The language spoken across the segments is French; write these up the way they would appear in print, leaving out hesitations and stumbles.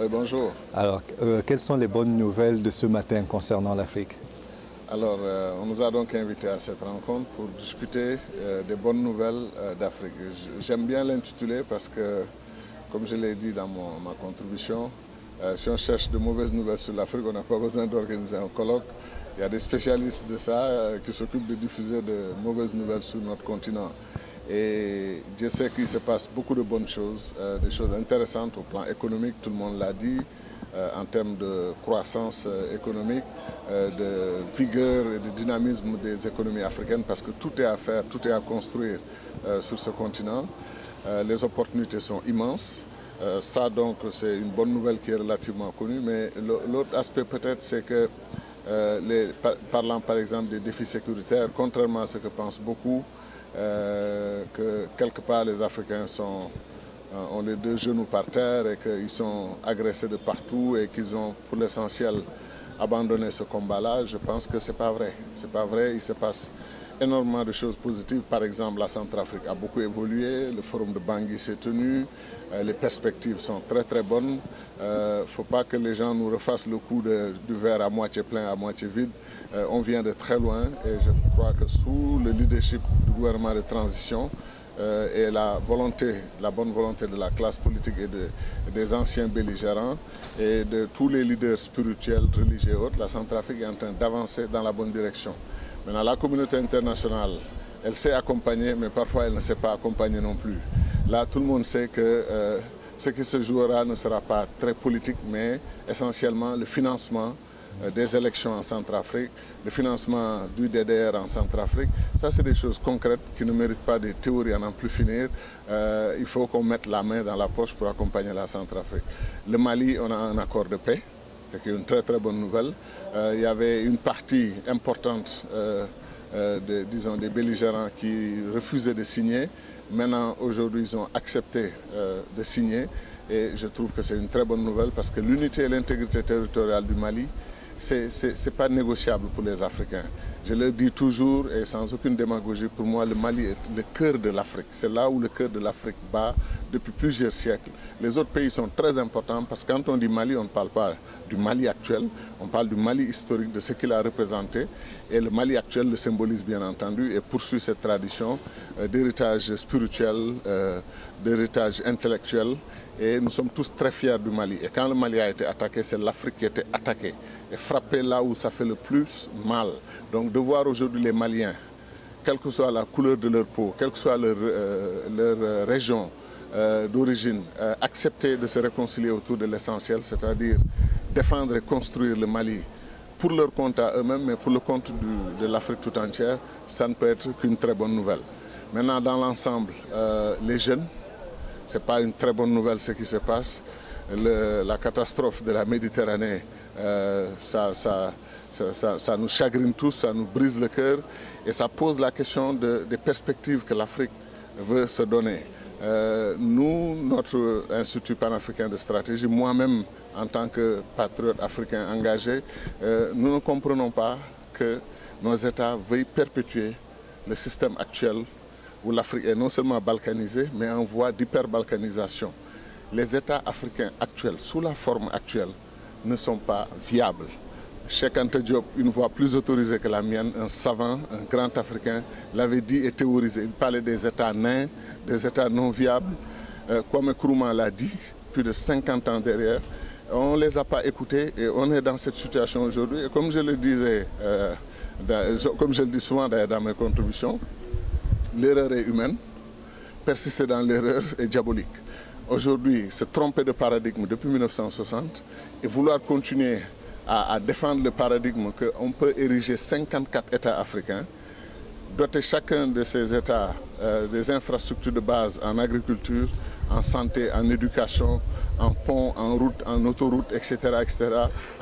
Oui, bonjour. Alors, quelles sont les bonnes nouvelles de ce matin concernant l'Afrique? Alors, on nous a donc invités à cette rencontre pour discuter des bonnes nouvelles d'Afrique. J'aime bien l'intitulé parce que, comme je l'ai dit dans ma contribution, si on cherche de mauvaises nouvelles sur l'Afrique, on n'a pas besoin d'organiser un colloque. Il y a des spécialistes de ça qui s'occupent de diffuser de mauvaises nouvelles sur notre continent. Et je sais qu'il se passe beaucoup de bonnes choses, des choses intéressantes au plan économique, tout le monde l'a dit, en termes de croissance économique, de vigueur et de dynamisme des économies africaines, parce que tout est à faire, tout est à construire sur ce continent. Les opportunités sont immenses. Ça donc c'est une bonne nouvelle qui est relativement connue, mais l'autre aspect peut-être c'est que, parlant par exemple des défis sécuritaires, contrairement à ce que pensent beaucoup, que quelque part les Africains sont... ont les deux genoux par terre et qu'ils sont agressés de partout et qu'ils ont pour l'essentiel abandonné ce combat-là, je pense que ce n'est pas vrai. C'est pas vrai, il se passe énormément de choses positives. Par exemple, la Centrafrique a beaucoup évolué, le forum de Bangui s'est tenu, les perspectives sont très très bonnes. Il ne faut pas que les gens nous refassent le coup du verre à moitié plein, à moitié vide. On vient de très loin et je crois que sous le leadership du gouvernement de transition, et la bonne volonté de la classe politique et des anciens belligérants et de tous les leaders spirituels, religieux et autres, la Centrafrique est en train d'avancer dans la bonne direction. Maintenant, la communauté internationale, elle sait accompagner, mais parfois elle ne sait pas accompagner non plus. Là, tout le monde sait que ce qui se jouera ne sera pas très politique, mais essentiellement le financement des élections en Centrafrique, le financement du DDR en Centrafrique. Ça, c'est des choses concrètes qui ne méritent pas des théories à n'en plus finir. Il faut qu'on mette la main dans la poche pour accompagner la Centrafrique. Le Mali, on a un accord de paix, qui est une très très bonne nouvelle. Il y avait une partie importante des belligérants qui refusaient de signer. Maintenant, aujourd'hui, ils ont accepté de signer. Et je trouve que c'est une très bonne nouvelle parce que l'unité et l'intégrité territoriale du Mali, ce n'est pas négociable pour les Africains. Je le dis toujours et sans aucune démagogie, pour moi le Mali est le cœur de l'Afrique. C'est là où le cœur de l'Afrique bat depuis plusieurs siècles. Les autres pays sont très importants parce que quand on dit Mali, on ne parle pas du Mali actuel, on parle du Mali historique, de ce qu'il a représenté. Et le Mali actuel le symbolise bien entendu et poursuit cette tradition d'héritage spirituel, d'héritage intellectuel. Et nous sommes tous très fiers du Mali. Et quand le Mali a été attaqué, c'est l'Afrique qui a été attaquée et frappée là où ça fait le plus mal. Donc de voir aujourd'hui les Maliens, quelle que soit la couleur de leur peau, quelle que soit leur région d'origine, accepter de se réconcilier autour de l'essentiel, c'est-à-dire défendre et construire le Mali pour leur compte à eux-mêmes, mais pour le compte de l'Afrique tout entière, ça ne peut être qu'une très bonne nouvelle. Maintenant, dans l'ensemble, les jeunes, ce n'est pas une très bonne nouvelle ce qui se passe. La catastrophe de la Méditerranée, ça nous chagrine tous, ça nous brise le cœur et ça pose la question des perspectives que l'Afrique veut se donner. Nous, notre Institut Panafricain de Stratégies, moi-même en tant que patriote africain engagé, nous ne comprenons pas que nos États veuillent perpétuer le système actuel où l'Afrique est non seulement balkanisée, mais en voie d'hyperbalkanisation. Les États africains actuels, sous la forme actuelle, ne sont pas viables. Cheikh Anta Diop, une voix plus autorisée que la mienne, un savant, un grand Africain, l'avait dit et théorisé. Il parlait des États nains, des États non viables. Kwame Kruman l'a dit, plus de 50 ans derrière. On ne les a pas écoutés et on est dans cette situation aujourd'hui. Et comme je le disais, comme je le dis souvent dans mes contributions, l'erreur est humaine, persister dans l'erreur est diabolique. Aujourd'hui, se tromper de paradigme depuis 1960 et vouloir continuer à défendre le paradigme qu'on peut ériger 54 États africains, doter chacun de ces États des infrastructures de base en agriculture, en santé, en éducation, en pont, en route, en autoroute, etc.,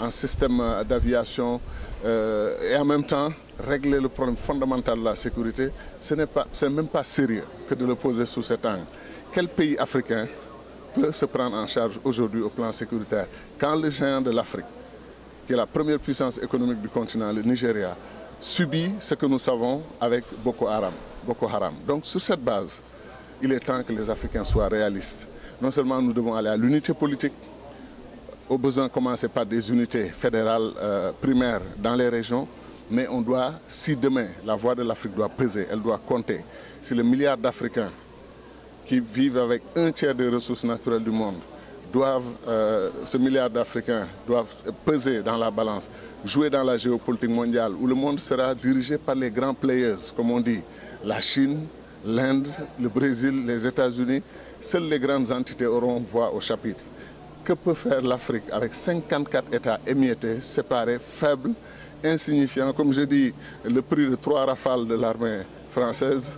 en système d'aviation, et en même temps, régler le problème fondamental de la sécurité, ce n'est même pas sérieux que de le poser sous cet angle. Quel pays africain peut se prendre en charge aujourd'hui au plan sécuritaire quand le géant de l'Afrique, qui est la première puissance économique du continent, le Nigeria, subit ce que nous savons avec Boko Haram. Donc sur cette base, il est temps que les Africains soient réalistes. Non seulement nous devons aller à l'unité politique, au besoin commencer par des unités fédérales primaires dans les régions, mais on doit, si demain la voix de l'Afrique doit peser, elle doit compter. Si le milliard d'Africains qui vivent avec un tiers des ressources naturelles du monde, ce milliard d'Africains doivent peser dans la balance, jouer dans la géopolitique mondiale, où le monde sera dirigé par les grands players, comme on dit, la Chine, l'Inde, le Brésil, les États-Unis. Seules les grandes entités auront voix au chapitre. Que peut faire l'Afrique avec 54 États émiettés, séparés, faibles, insignifiants? Comme je dis, le prix de 3 rafales de l'armée française,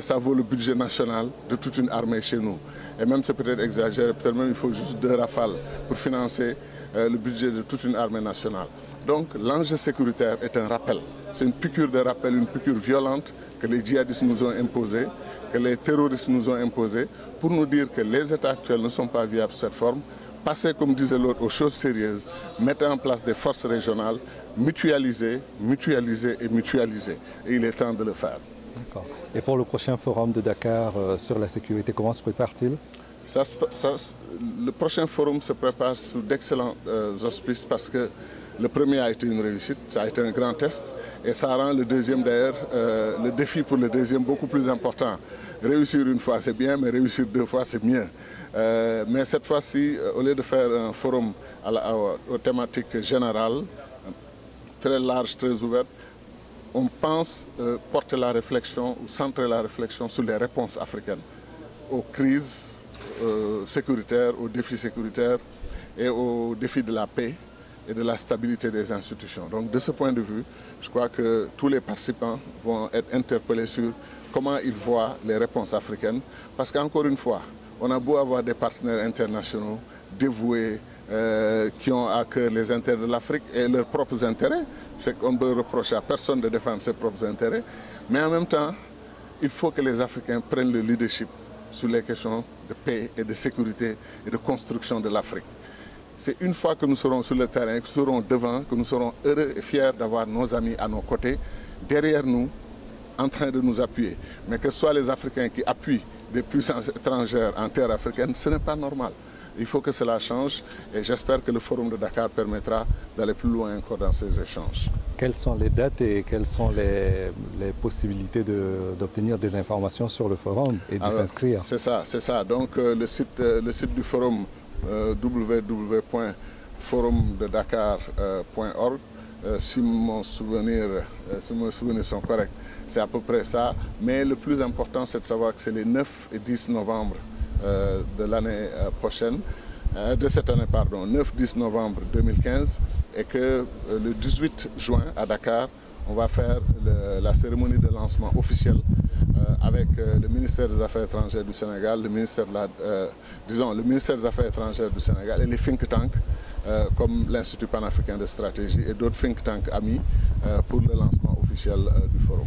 ça vaut le budget national de toute une armée chez nous. Et même c'est peut-être exagéré, peut-être même il faut juste 2 rafales pour financer le budget de toute une armée nationale. Donc l'enjeu sécuritaire est un rappel. C'est une piqûre de rappel, une piqûre violente que les djihadistes nous ont imposée, que les terroristes nous ont imposée, pour nous dire que les États actuels ne sont pas viables sous cette forme. Passer, comme disait l'autre, aux choses sérieuses, mettre en place des forces régionales, mutualiser, mutualiser et mutualiser. Et il est temps de le faire. D'accord. Et pour le prochain forum de Dakar sur la sécurité, comment se prépare-t-il ? Le prochain forum se prépare sous d'excellents auspices parce que le premier a été une réussite, ça a été un grand test et ça rend le deuxième d'ailleurs, le défi pour le deuxième beaucoup plus important. Réussir une fois c'est bien, mais réussir 2 fois c'est mieux. Mais cette fois-ci, au lieu de faire un forum aux thématiques générales, très large, très ouverte, on pense porter la réflexion ou centrer la réflexion sur les réponses africaines aux crises sécuritaires, aux défis sécuritaires et aux défis de la paix et de la stabilité des institutions. Donc de ce point de vue, je crois que tous les participants vont être interpellés sur comment ils voient les réponses africaines. Parce qu'encore une fois, on a beau avoir des partenaires internationaux dévoués, qui ont à cœur les intérêts de l'Afrique et leurs propres intérêts. C'est qu'on ne peut reprocher à personne de défendre ses propres intérêts. Mais en même temps, il faut que les Africains prennent le leadership sur les questions de paix et de sécurité et de construction de l'Afrique. C'est une fois que nous serons sur le terrain, que nous serons devant, que nous serons heureux et fiers d'avoir nos amis à nos côtés, derrière nous, en train de nous appuyer. Mais que ce soit les Africains qui appuient des puissances étrangères en terre africaine, ce n'est pas normal. Il faut que cela change et j'espère que le forum de Dakar permettra d'aller plus loin encore dans ces échanges. Quelles sont les dates et quelles sont les possibilités d'obtenir des informations sur le forum et de s'inscrire? C'est ça, c'est ça. Donc le site du forum, www.forumdedakar.org, si mes souvenirs sont corrects, c'est à peu près ça. Mais le plus important, c'est de savoir que c'est les 9 et 10 novembre de l'année prochaine, de cette année, pardon, 9-10 novembre 2015, et que le 18 juin à Dakar, on va faire la cérémonie de lancement officielle avec le ministère des Affaires étrangères du Sénégal, le ministère des Affaires étrangères du Sénégal et les think tanks comme l'Institut Panafricain de Stratégies et d'autres think tanks amis pour le lancement officiel du forum.